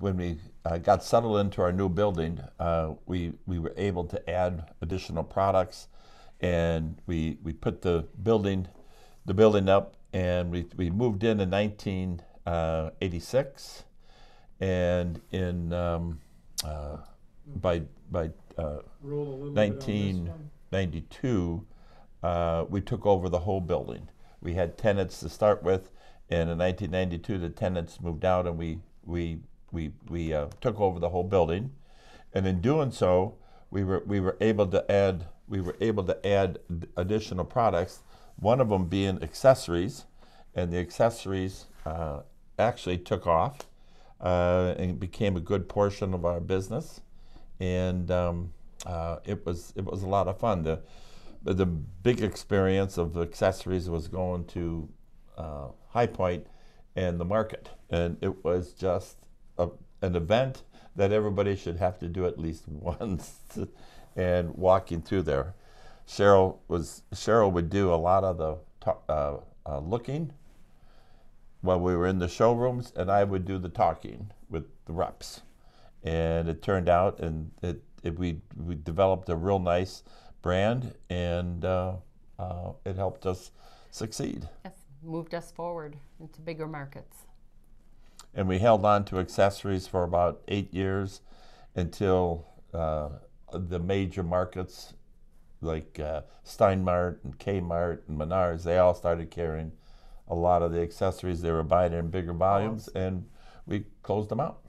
when we got settled into our new building, we were able to add additional products, and we put the building up, and we moved in 1986, and in by 1992 we took over the whole building. We had tenants to start with, and in 1992 the tenants moved out, and we took over the whole building, and in doing so we were able to add additional products. One of them being accessories, and the accessories actually took off and became a good portion of our business, and it was a lot of fun. The big experience of the accessories was going to High Point and the market, and it was just an event that everybody should have to do at least once. And walking through there, Cheryl would do a lot of the looking while we were in the showrooms, and I would do the talking with the reps. And it turned out, and we developed a real nice brand, and it helped us succeed. Yes, moved us forward into bigger markets. And we held on to accessories for about 8 years until the major markets like Steinmart and Kmart and Menards, they all started carrying a lot of the accessories they were buying in bigger volumes, and we closed them out.